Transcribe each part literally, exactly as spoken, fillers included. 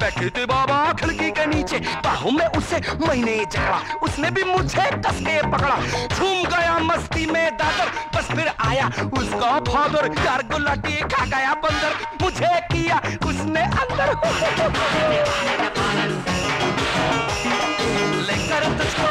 बैठी थी बाबा खिड़की के नीचे, बाहों में उसे मैंने जकड़ा, उसने भी मुझे कसके पकड़ा। झूम गया मस्ती में दादर, बस फिर आया उसका फादर, चार गुलाटी खा गया बंदर, मुझे किया उसने अंदर। लेकर तुझको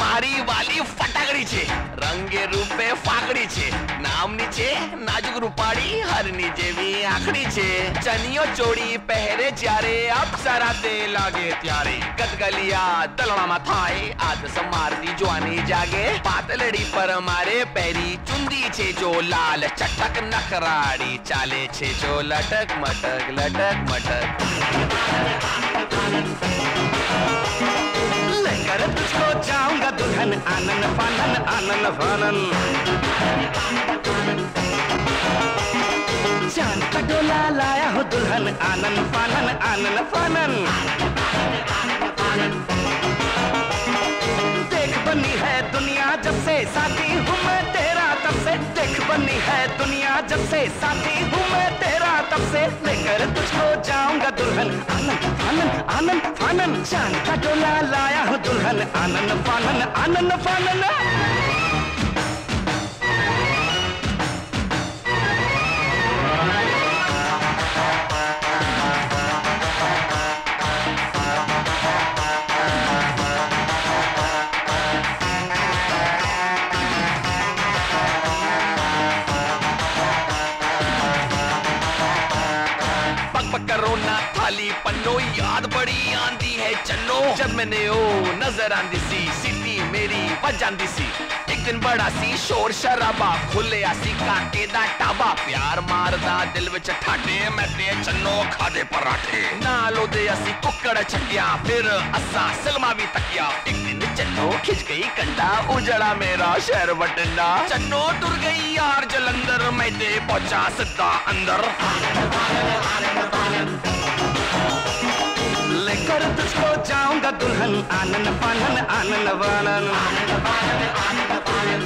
મારી વાલી ફટાકડી છે, રંગે રૂપે ફાકડી છે, નામની છે નાજુક રૂપાળી, હરની જેવી આંખડી છે, ચનિયો ચોડી પહેરે જ્યારે અપ્સરા તે લાગે ત્યારે, ગદગલિયા તલણામાં થાય આદ સમારતી જવાની જાગે, પાતળડી પર મારે પહેરી ચુંદી છે જો લાલ ચટક, નખરાડી ચાલે છે જો લટક મટક લટક મટક। लेकर तुझको जाऊंगा दुल्हन, आनन फानन आनन फानन। चांद का डोला लाया हो दुल्हन, आनन फानन आनन फानन। देख बनी है दुनिया जब से साथी हूँ मैं तेरा तब से, देख बनी है दुनिया जब से साथी हूँ मैं तेरा तब से। लेकर तुझको जाऊंगा दुल्हन, आनन फानन आनन फानन। चांद का डोला लाया हो दुल्हन, आनन फानन आनन फानन। जब मैंने ओ नजर आंदी सी सीटी मेरी वजांदी सी, एक दिन बड़ा सी शोर शराबा, खुले आसी काके दा टाबा, प्यार मारदा दिल विच ठाटे, मैं ते चन्नो खादे पराठे, नालो दे आसी कुकड़ छटिया, फिर असा सिलमा भी तकिया। एक दिन चन्नो खिंच गई कंडा, उजड़ा मेरा शहर बटंडा, चन्नो टुर गई यार जलंधर, मैं ते पहुंचा सीधा अंदर। लेकर कर तुझको जाऊंगा दुल्हन, आनन पानन आनन वानन आनन पानन आनन पानन।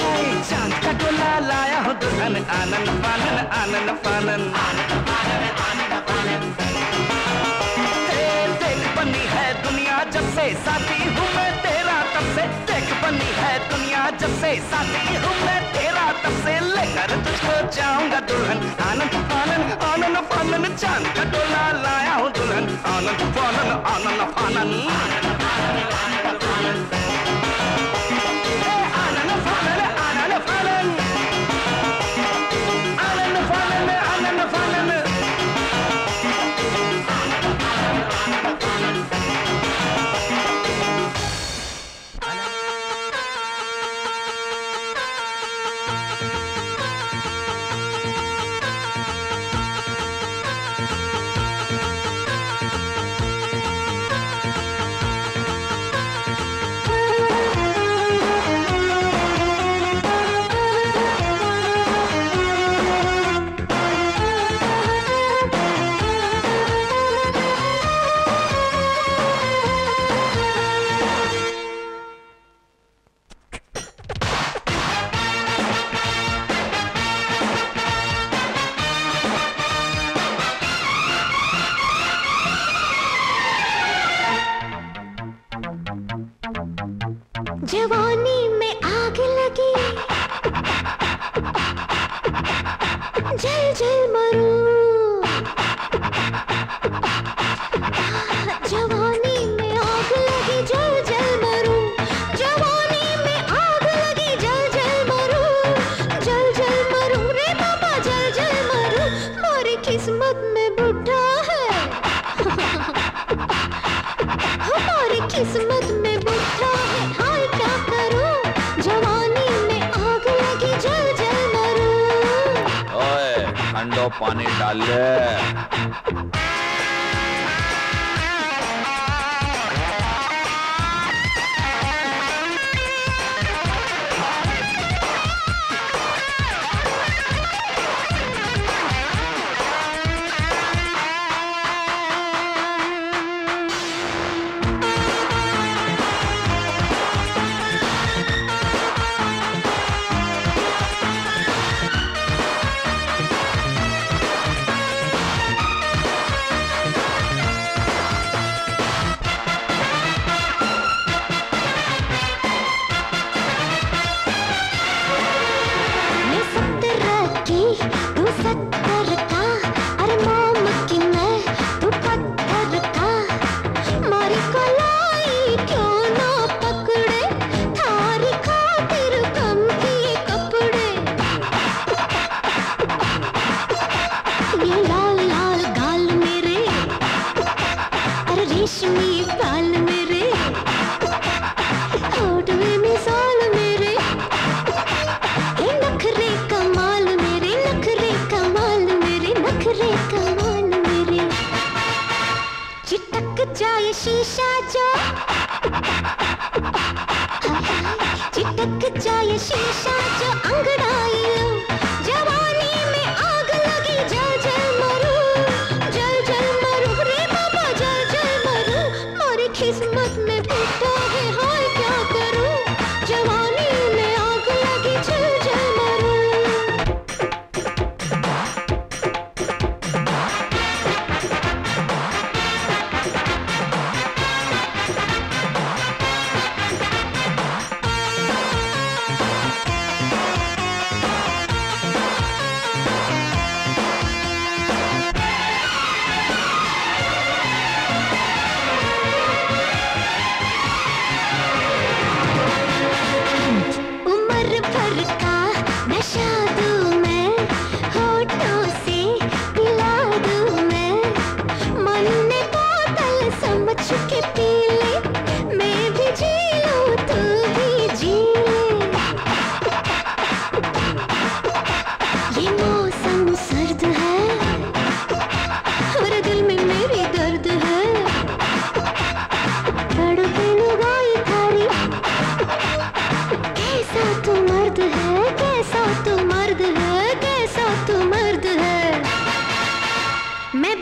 हाय चांद का डोला लाया हूँ दुल्हन, आनन पानन आनन पानन आनन पानन आनन पानन। तेरे देख बनी है दुनिया जब से साथी हूँ मैं तेरा तब से, देख बनी है दुनिया जब से साथी हूँ मैं तेरा तब से। लेकर तुझको जाऊंगा दुल्हन, आनन पानन आनन पानन। चांद का डोला लाया हूँ दुल्हन, आनन पानन आनन पानन आनन पानन आनन पानन आनन पानन आनन पानन आनन पानन आनन पानन आनन पानन।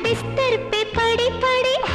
बिस्तर पे पड़ी पड़ी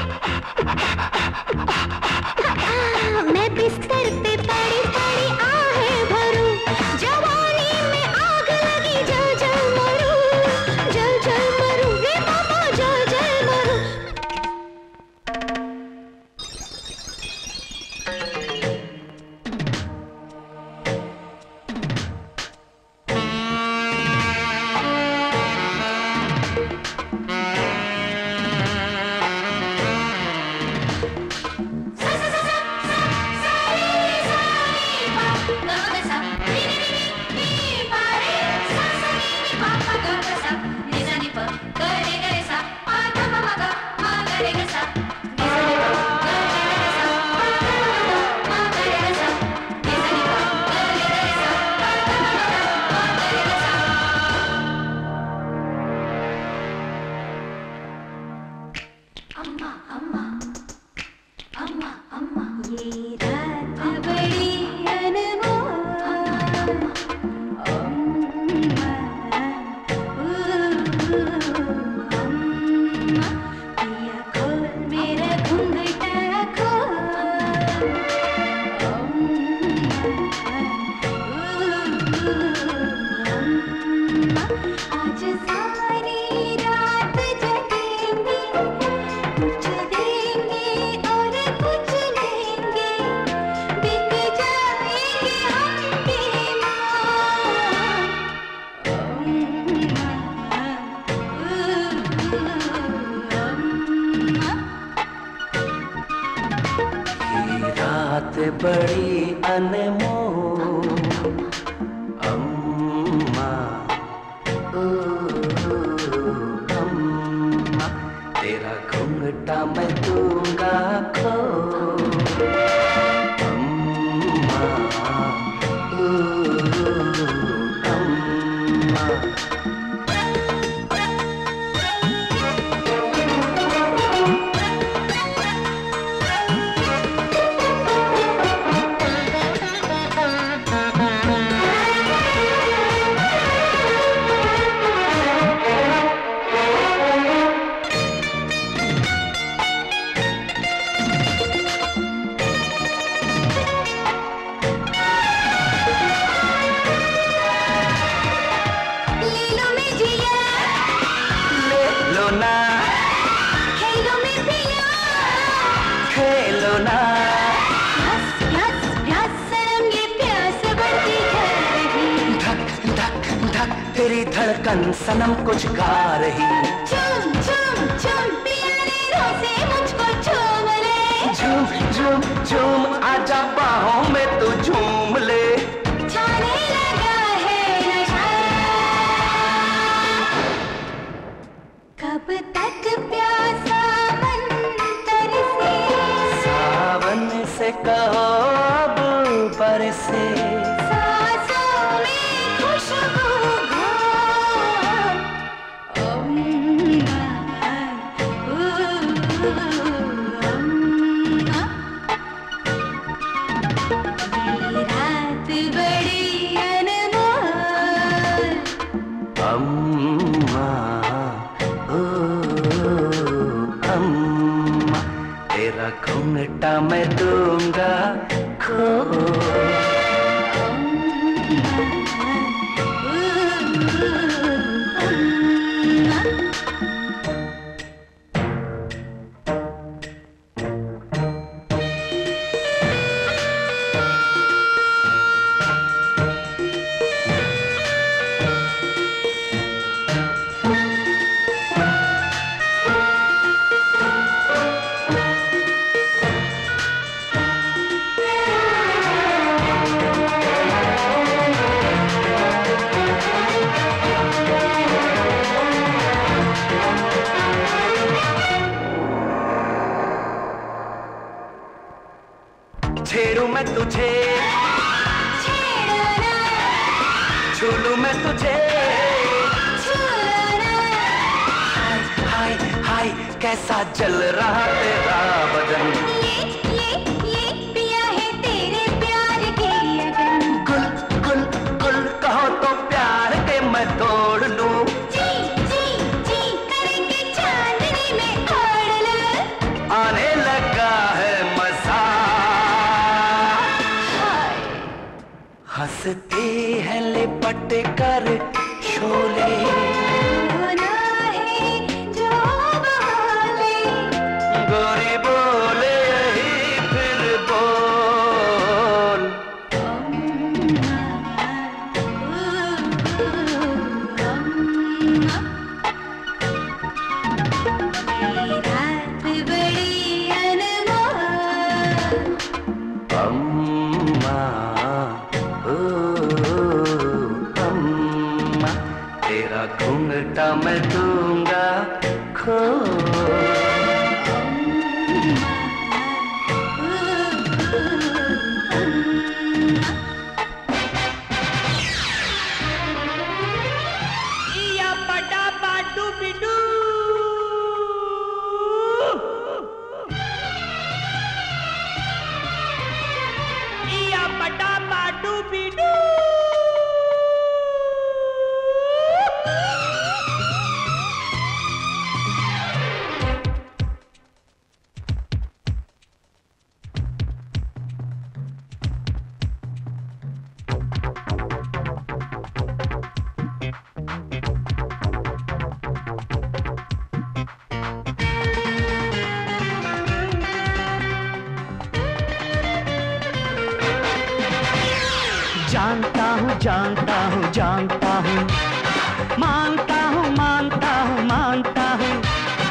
जानता हूँ जानता हूँ जानता हूँ मानता हूँ मानता हूँ मानता हूँ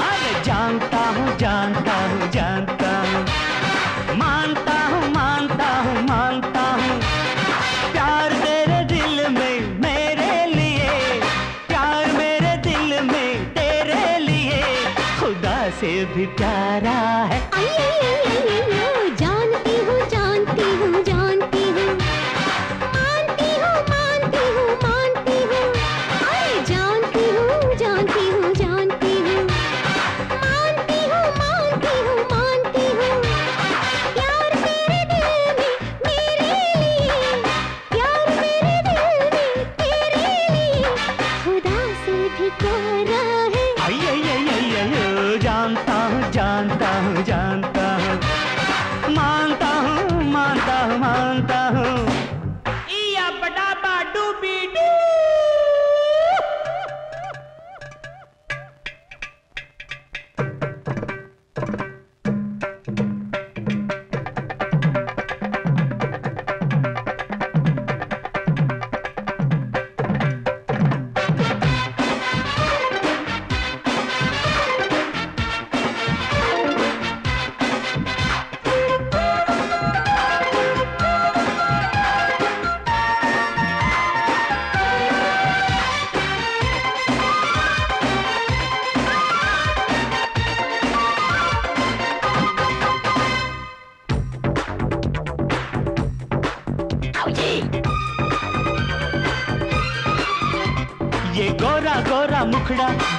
अरे जानता हूँ जानता हूँ जानता हूँ मानता हूँ मानता हूँ मानता हूँ प्यार तेरे दिल में मेरे लिए, प्यार मेरे दिल में तेरे लिए खुदा से भी प्यारा है। जानती हूँ जानती हूँ जानती हूँ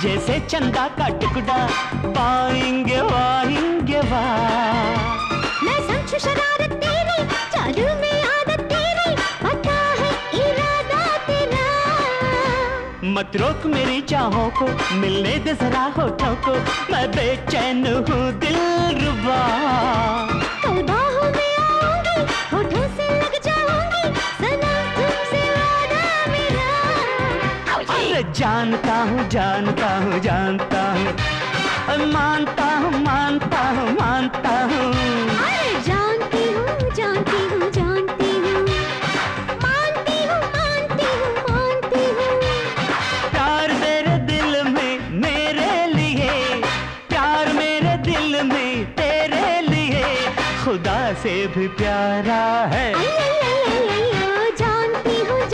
जैसे चंदा का टुकड़ा पाएंगे वाएंगे वाह मैं समझू शरारत तेरी चालू में आदत तेरी पता है इरादा तेरा मत रोक मेरी चाहों को मिलने दे जरा होठों को मैं बेचैन हूँ दिलरुबा कल बाहों में आऊंगी होठों से लग जाऊंगी सनम तुमसे वादा मेरा। अरे जानता हूँ जानता हूँ जानता हूँ मानता हूँ मानता हूँ मानता हूँ अरे जानती हूँ जानती हूँ जानती हूँ मानती हूँ मानती हूँ मानती हूँ प्यार मेरे दिल में मेरे लिए, प्यार मेरे दिल में तेरे लिए खुदा से भी प्यारा है। जानती हूँ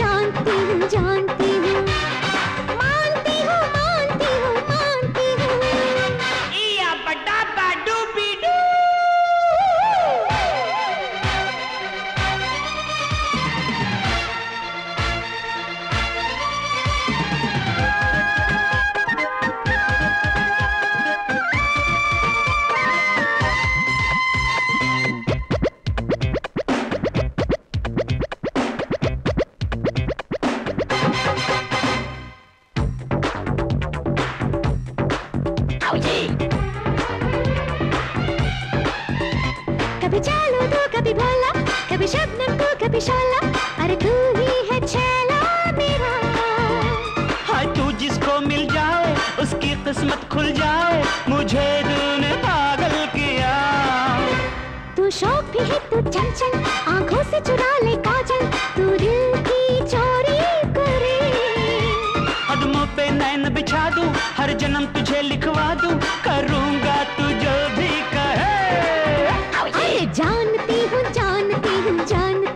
जानती हूँ जानती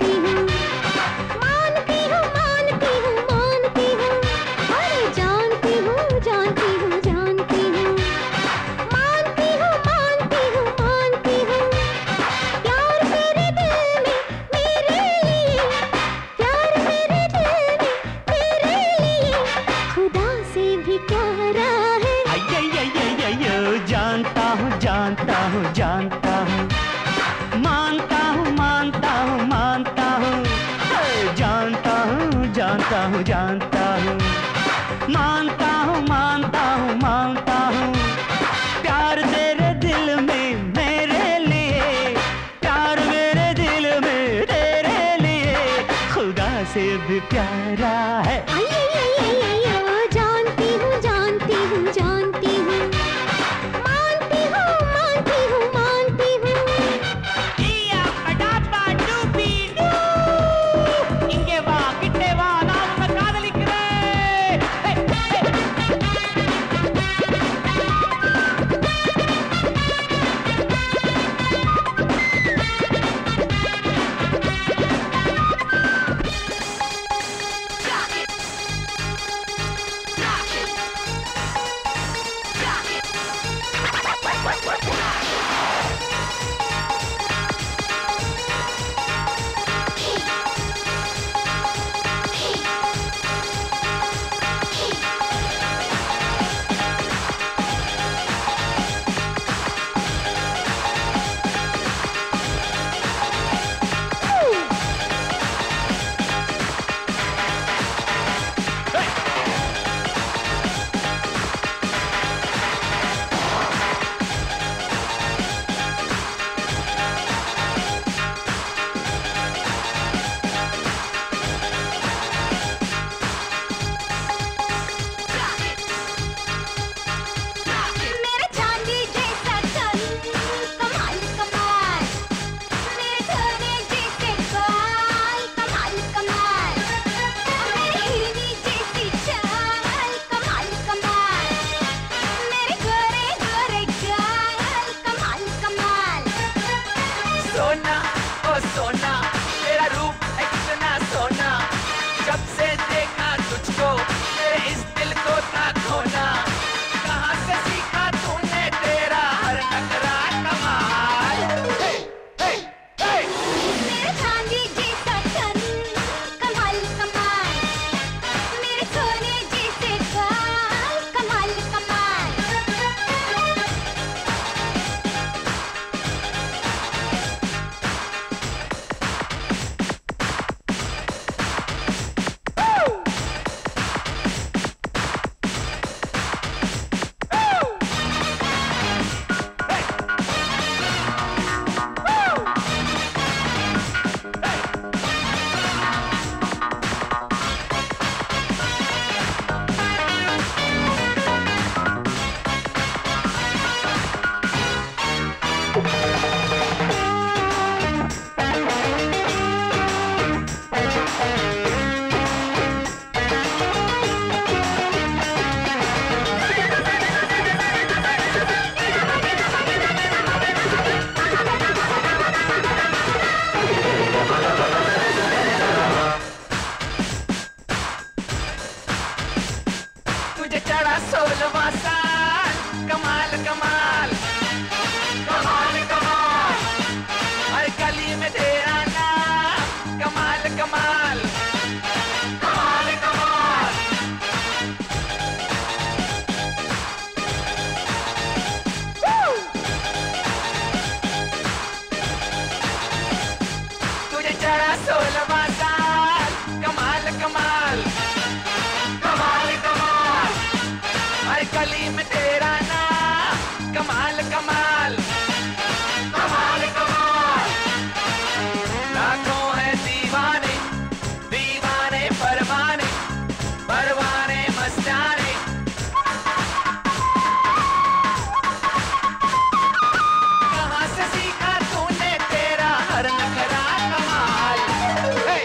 हूँ दर्द प्यारा है। जानती हूँ जानती हूँ जानती हूँ, मानती हूँ मानती हूँ मानती हूँ। दिया पटापा टूपी इंगे वा किट्टे वा नाम कादलिक कहाँ से सीखा तूने तेरा हर नखरा कमाल। hey!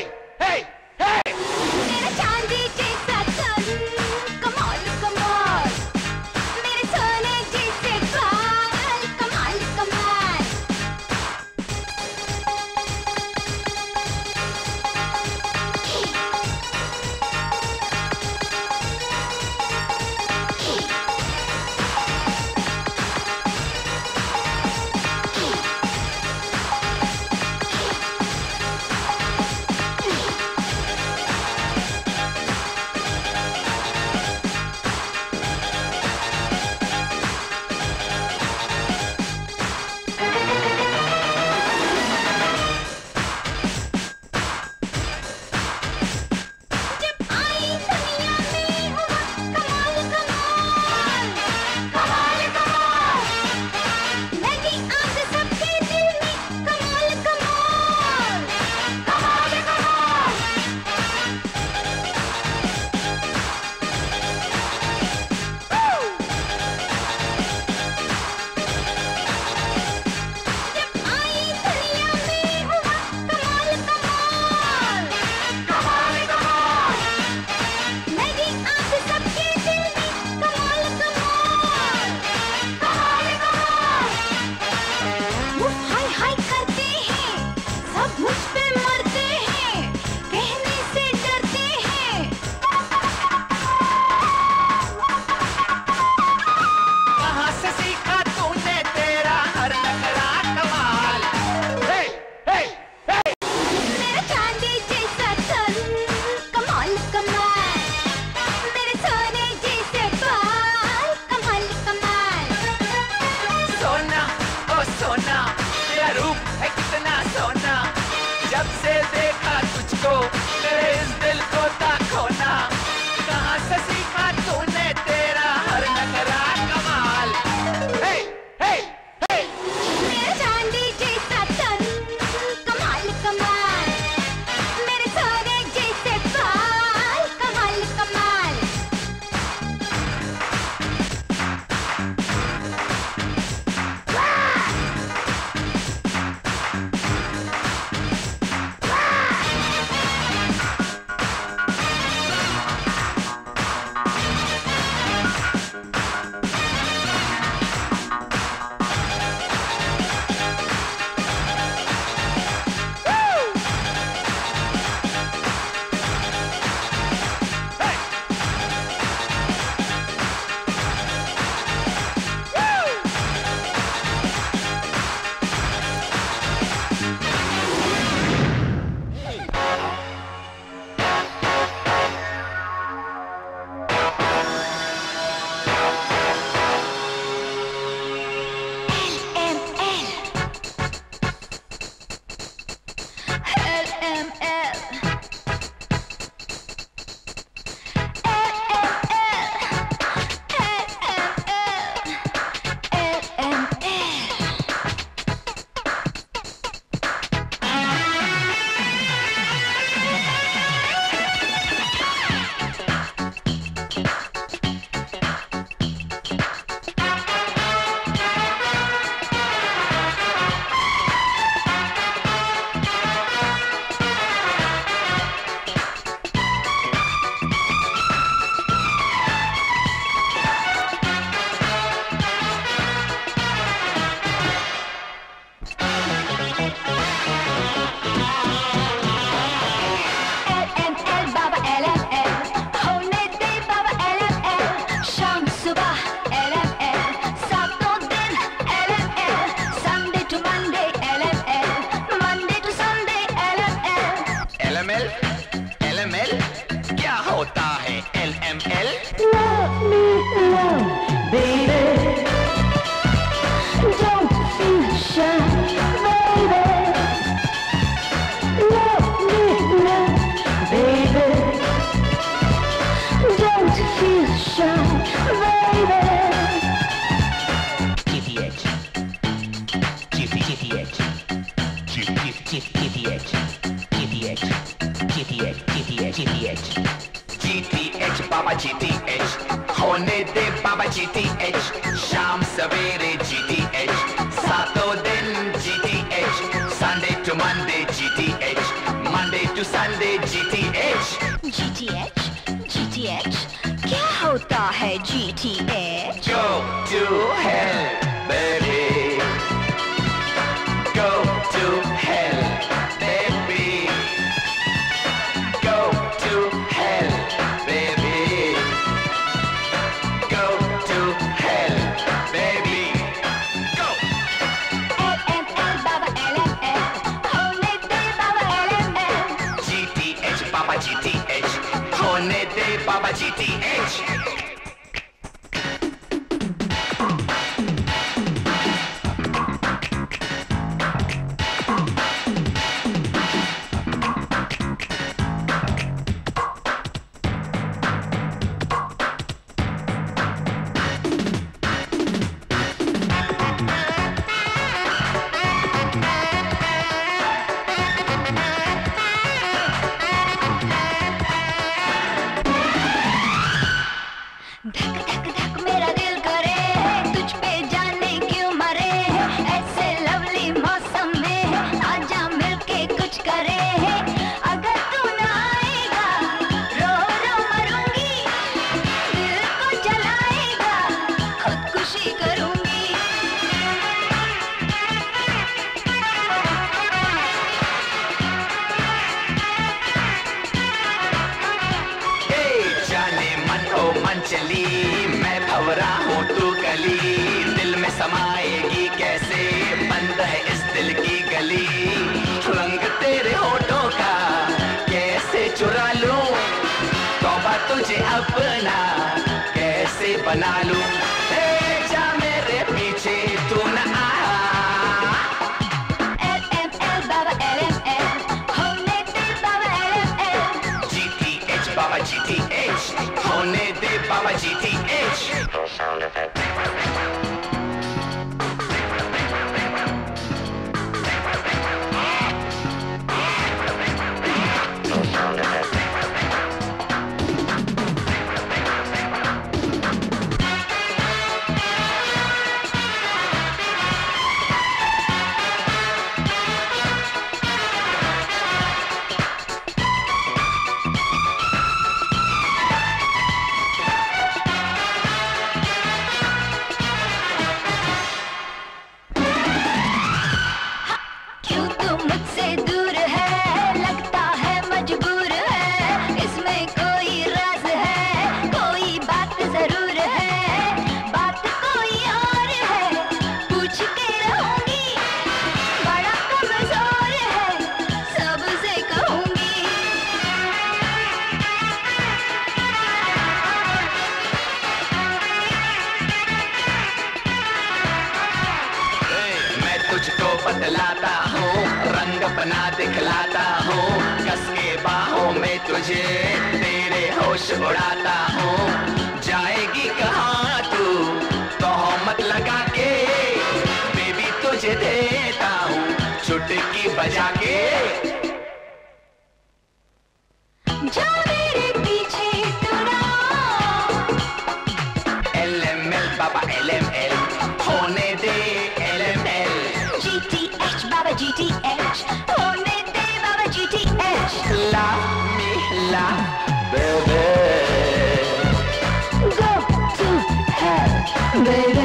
Baby,